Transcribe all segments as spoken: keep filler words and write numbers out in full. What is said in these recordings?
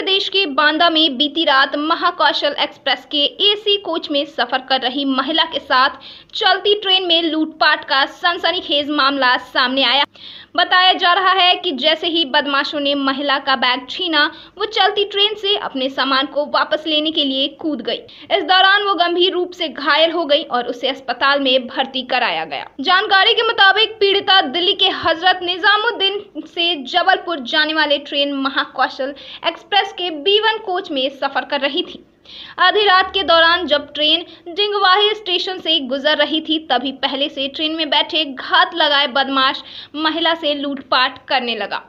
प्रदेश के बांदा में बीती रात महाकौशल एक्सप्रेस के एसी कोच में सफर कर रही महिला के साथ चलती ट्रेन में लूटपाट का सनसनीखेज मामला सामने आया। बताया जा रहा है कि जैसे ही बदमाशों ने महिला का बैग छीना, वो चलती ट्रेन से अपने सामान को वापस लेने के लिए कूद गई। इस दौरान वो गंभीर रूप से घायल हो गई और उसे अस्पताल में भर्ती कराया गया। जानकारी के मुताबिक पीड़िता दिल्ली के हजरत निजामुद्दीन से जबलपुर जाने वाले ट्रेन महाकौशल एक्सप्रेस के बी वन कोच में सफर कर रही थी। आधी रात के दौरान जब ट्रेन डिंगवाही स्टेशन से गुजर रही थी, तभी पहले से ट्रेन में बैठे घात लगाए बदमाश महिला से लूटपाट करने लगा।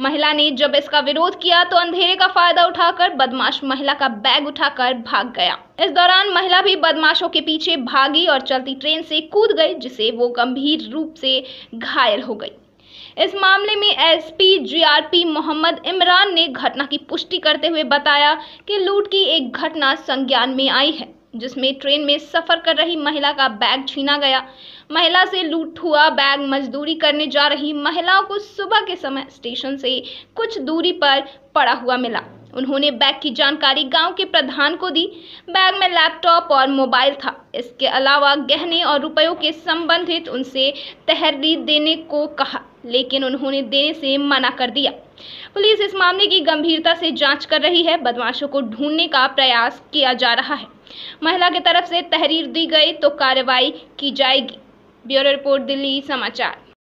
महिला ने जब इसका विरोध किया तो अंधेरे का फायदा उठाकर बदमाश महिला का बैग उठाकर भाग गया। इस दौरान महिला भी बदमाशों के पीछे भागी और चलती ट्रेन से कूद गई, जिससे वो गंभीर रूप से घायल हो गई। इस मामले में एसपी जीआरपी मोहम्मद इमरान ने घटना की पुष्टि करते हुए बताया कि लूट की एक घटना संज्ञान में आई है, जिसमें ट्रेन में सफर कर रही महिला का बैग छीना गया। महिला से लूट हुआ बैग मजदूरी करने जा रही महिलाओं को सुबह के समय स्टेशन से कुछ दूरी पर पड़ा हुआ मिला। उन्होंने बैग की जानकारी गांव के प्रधान को दी। बैग में लैपटॉप और मोबाइल था। इसके अलावा गहने और रुपयों के संबंधित उनसे तहरीर देने को कहा, लेकिन उन्होंने देने से मना कर दिया। पुलिस इस मामले की गंभीरता से जांच कर रही है। बदमाशों को ढूंढने का प्रयास किया जा रहा है। महिला की तरफ से तहरीर दी गई तो कार्रवाई की जाएगी। ब्यूरो रिपोर्ट, दिल्ली समाचार।